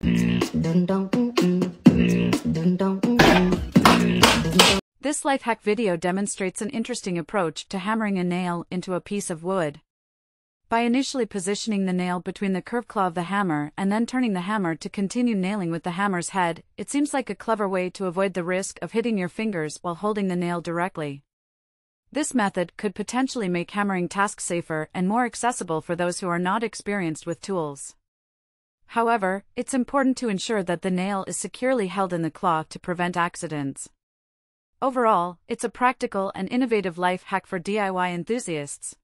This life hack video demonstrates an interesting approach to hammering a nail into a piece of wood. By initially positioning the nail between the curved claw of the hammer and then turning the hammer to continue nailing with the hammer's head, it seems like a clever way to avoid the risk of hitting your fingers while holding the nail directly. This method could potentially make hammering tasks safer and more accessible for those who are not experienced with tools. However, it's important to ensure that the nail is securely held in the claw to prevent accidents. Overall, it's a practical and innovative life hack for DIY enthusiasts.